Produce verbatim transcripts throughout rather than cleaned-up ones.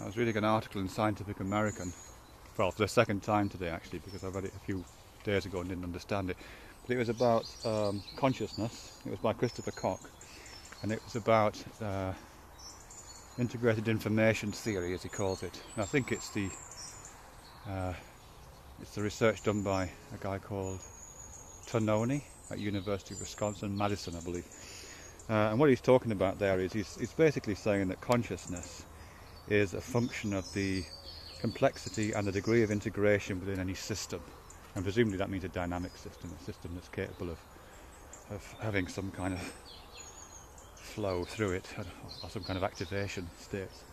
I was reading an article in Scientific American, well, for the second time today actually, because I read it a few days ago and didn't understand it. But it was about um, consciousness. It was by Christopher Koch, and it was about uh, integrated information theory, as he calls it. And I think it's the uh, it's the research done by a guy called Tononi at University of Wisconsin, Madison, I believe. Uh, and what he's talking about there is he's, he's basically saying that consciousness is a function of the complexity and the degree of integration within any system. And presumably that means a dynamic system, a system that's capable of, of having some kind of flow through it, or some kind of activation states.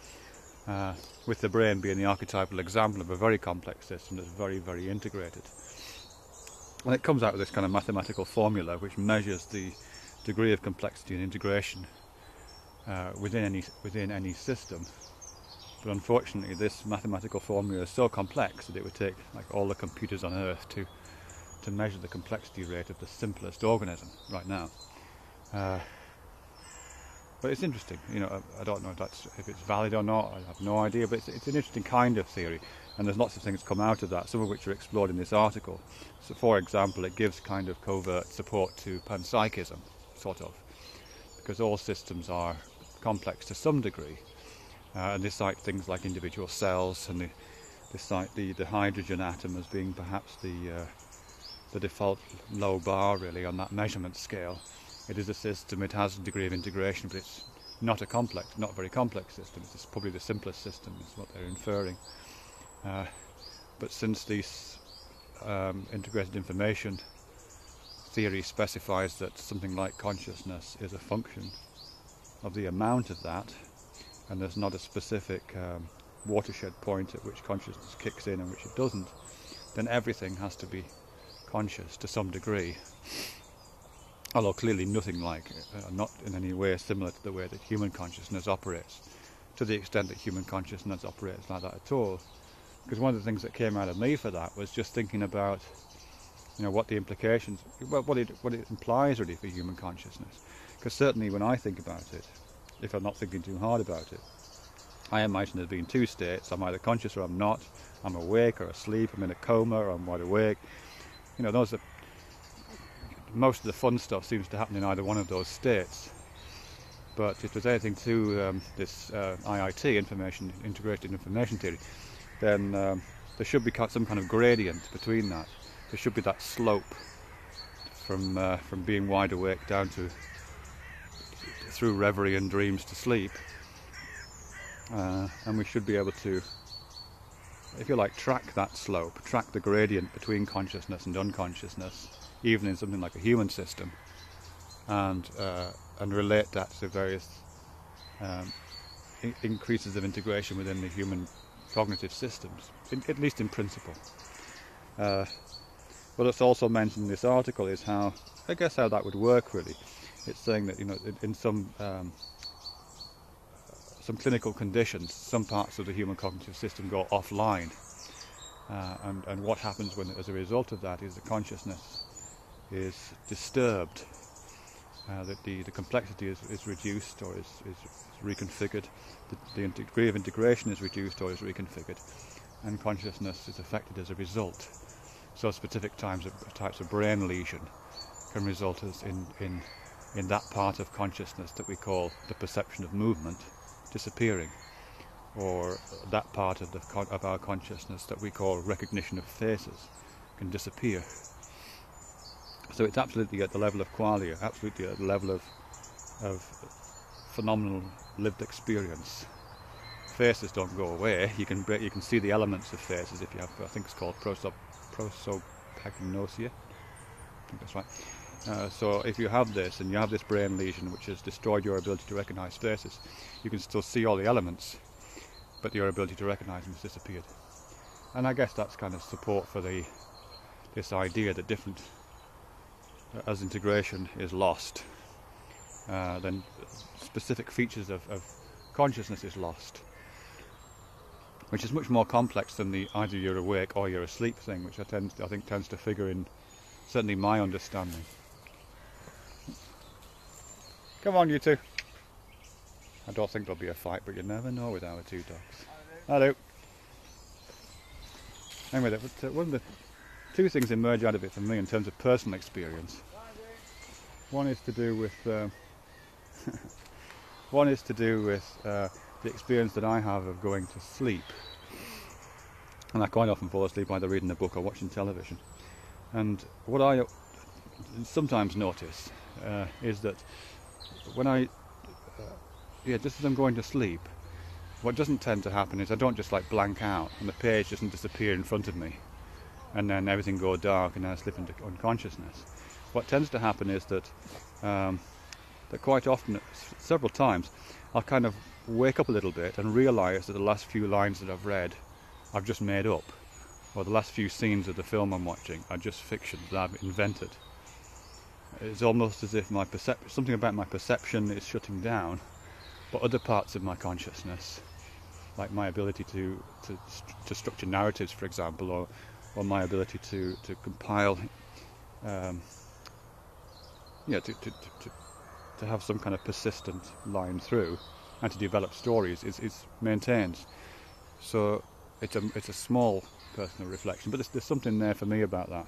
Uh, with the brain being the archetypal example of a very complex system that's very, very integrated. And it comes out with this kind of mathematical formula which measures the degree of complexity and integration uh, within any within any system. But unfortunately, this mathematical formula is so complex that it would take like all the computers on Earth to to measure the complexity rate of the simplest organism right now. Uh, but it's interesting, you know. I, I don't know if that's if it's valid or not. I have no idea. But it's, it's an interesting kind of theory, and there's lots of things come out of that, some of which are explored in this article. So, for example, it gives kind of covert support to panpsychism, sort of, because all systems are complex to some degree. Uh, and they cite things like individual cells, and they, they cite the, the hydrogen atom as being perhaps the uh, the default low bar, really, on that measurement scale. It is a system, it has a degree of integration, but it's not a complex, not very complex system. It's probably the simplest system, is what they're inferring. Uh, but since these um, integrated information theory specifies that something like consciousness is a function of the amount of that, and there's not a specific um, watershed point at which consciousness kicks in and which it doesn't, then everything has to be conscious to some degree. Although clearly nothing like, uh, not in any way similar to the way that human consciousness operates, to the extent that human consciousness operates like that at all. Because one of the things that came out of me for that was just thinking about, you know, what the implications, well, what it, what it implies really for human consciousness. Because certainly when I think about it, if I'm not thinking too hard about it, I imagine there being two states. I'm either conscious or I'm not. I'm awake or asleep. I'm in a coma or I'm wide awake. You know, those are, most of the fun stuff seems to happen in either one of those states. But if there's anything to um, this uh, I I T, information, integrated information theory, then um, there should be some kind of gradient between that. There should be that slope from uh, from being wide awake down to, through reverie and dreams to sleep, uh, and we should be able to, if you like, track that slope, track the gradient between consciousness and unconsciousness, even in something like a human system, and uh, and relate that to various um, in increases of integration within the human cognitive systems, in, at least in principle. Uh, what it's also mentioned in this article is how, I guess, how that would work really. It's saying that, you know, in some um, some clinical conditions, some parts of the human cognitive system go offline, uh, and and what happens when, as a result of that, is the consciousness is disturbed, uh, that the the complexity is, is reduced or is, is reconfigured, the, the degree of integration is reduced or is reconfigured, and consciousness is affected as a result. So specific types of types of brain lesion can result as in in in that part of consciousness that we call the perception of movement disappearing, or that part of, the con of our consciousness that we call recognition of faces can disappear. So it's absolutely at the level of qualia, absolutely at the level of, of phenomenal lived experience. Faces don't go away. You can, break, you can see the elements of faces if you have, I think it's called prosop prosopagnosia, I think that's right. Uh, so if you have this, and you have this brain lesion which has destroyed your ability to recognise faces, you can still see all the elements, but your ability to recognise them has disappeared. And I guess that's kind of support for the this idea that different, uh, as integration is lost, uh, then specific features of, of consciousness is lost, which is much more complex than the either you're awake or you're asleep thing, which I, tend, I think tends to figure in, certainly my understanding. Come on, you two. I don't think there'll be a fight, but you never know with our two dogs. I do. Anyway, that, one of the two things emerge out of it for me in terms of personal experience. One is to do with um, one is to do with uh, the experience that I have of going to sleep, and I quite often fall asleep either reading a book or watching television. And what I sometimes notice uh, is that when I, uh, yeah, just as I'm going to sleep, what doesn't tend to happen is I don't just like blank out and the page doesn't disappear in front of me, and then everything go dark and I slip into unconsciousness. What tends to happen is that um, that quite often, several times, I'll kind of wake up a little bit and realise that the last few lines that I've read I've just made up, or the last few scenes of the film I'm watching are just fiction that I've invented. It's almost as if my percep- something about my perception is shutting down, but other parts of my consciousness, like my ability to to, to structure narratives, for example, or or my ability to to compile, um, yeah, to to, to to have some kind of persistent line through, and to develop stories, is is maintained. So it's a it's a small personal reflection, but there's, there's something there for me about that.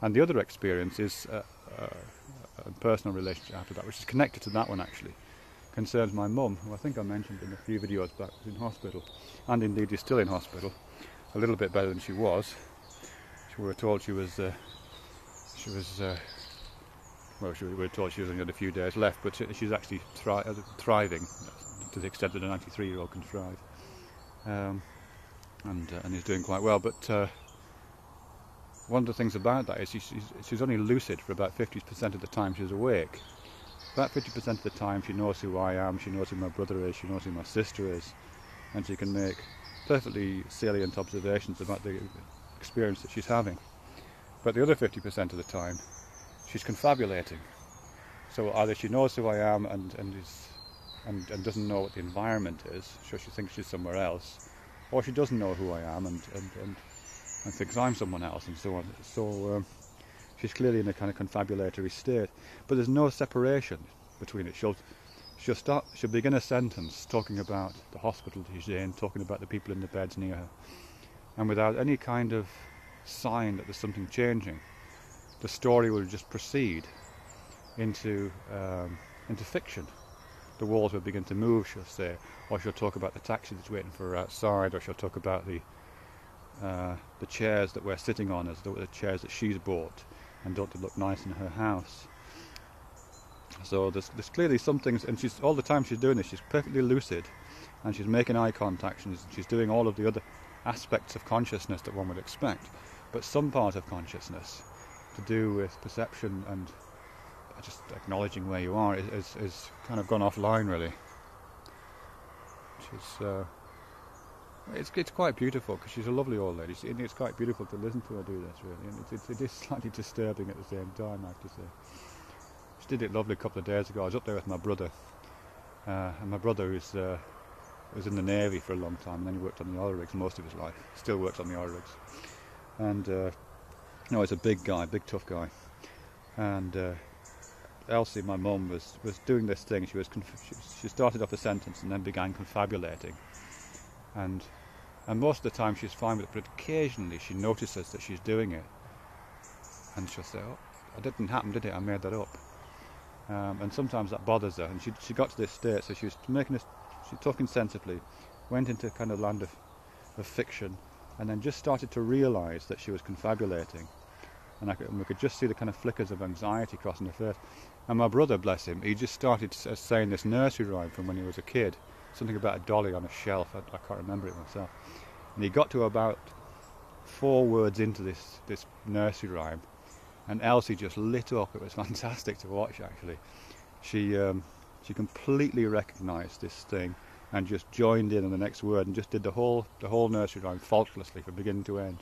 And the other experience is uh, uh, a personal relationship after that, which is connected to that one actually. Concerns my mum, who I think I mentioned in a few videos back, was in hospital, and indeed is still in hospital, a little bit better than she was. We were told she was, uh, she was, uh, well, she, we were told she was only had a few days left, but she, she's actually thri thriving to the extent that a ninety-three-year-old can thrive, um, and uh, and is doing quite well. But uh, one of the things about that is she, she's, she's only lucid for about fifty percent of the time she's awake. About fifty percent of the time she knows who I am, she knows who my brother is, she knows who my sister is, and she can make perfectly salient observations about the experience that she's having. But the other fifty percent of the time, she's confabulating. So either she knows who I am and, and, is, and, and doesn't know what the environment is, so she thinks she's somewhere else, or she doesn't know who I am and, and, and, and thinks I'm someone else, and so on. So. Um, She's clearly in a kind of confabulatory state, but there's no separation between it. She'll, she'll, start, she'll begin a sentence talking about the hospital she's in, talking about the people in the beds near her, and without any kind of sign that there's something changing, the story will just proceed into, um, into fiction. The walls will begin to move, she'll say, or she'll talk about the taxi that's waiting for her outside, or she'll talk about the, uh, the chairs that we're sitting on, as the, the chairs that she's bought and don't look nice in her house. So there's, there's clearly some things, and she's all the time she's doing this, she's perfectly lucid, and she's making eye contact, and she's doing all of the other aspects of consciousness that one would expect. But some part of consciousness, to do with perception and just acknowledging where you are, is, is, is kind of gone offline really. Which is, uh, It's, it's quite beautiful, because she's a lovely old lady. She, it's quite beautiful to listen to her do this, really. And it, it, it is slightly disturbing at the same time, I have to say. She did it lovely a couple of days ago. I was up there with my brother. Uh, and my brother is, uh, was in the Navy for a long time, and then he worked on the oil rigs most of his life. Still works on the oil rigs. And, uh, no, he's a big guy, big tough guy. And uh, Elsie, my mum, was, was doing this thing. She, was conf she, she started off a sentence and then began confabulating. And, and most of the time she's fine with it, but occasionally she notices that she's doing it, and she'll say, "Oh, it didn't happen, did it? I made that up." Um, and sometimes that bothers her. And she she got to this state, so she was making this, she talking sensibly, went into kind of land of, of fiction, and then just started to realise that she was confabulating, and, I could, and we could just see the kind of flickers of anxiety crossing her face. And my brother, bless him, he just started saying this nursery rhyme from when he was a kid. Something about a dolly on a shelf, I, I can't remember it myself. And he got to about four words into this, this nursery rhyme, and Elsie just lit up. It was fantastic to watch, actually. She, um, she completely recognised this thing and just joined in on the next word and just did the whole, the whole nursery rhyme faultlessly from beginning to end.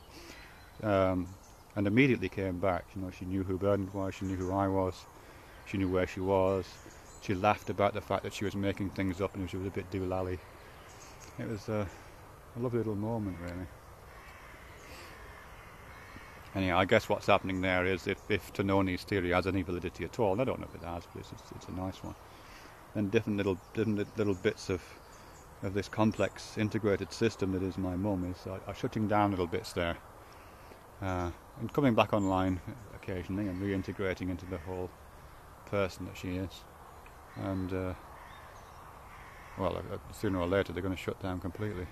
Um, and immediately came back. You know, she knew who Bernard was, she knew who I was, she knew where she was. She laughed about the fact that she was making things up and she was a bit doolally. It was a, a lovely little moment, really. Anyhow, I guess what's happening there is, if, if Tononi's theory has any validity at all, and I don't know if it has, but it's, it's, it's a nice one, then different little, different little bits of of this complex integrated system that is my mum is I, I shutting down little bits there uh, and coming back online occasionally and reintegrating into the whole person that she is. And uh, well, sooner or later they're going to shut down completely.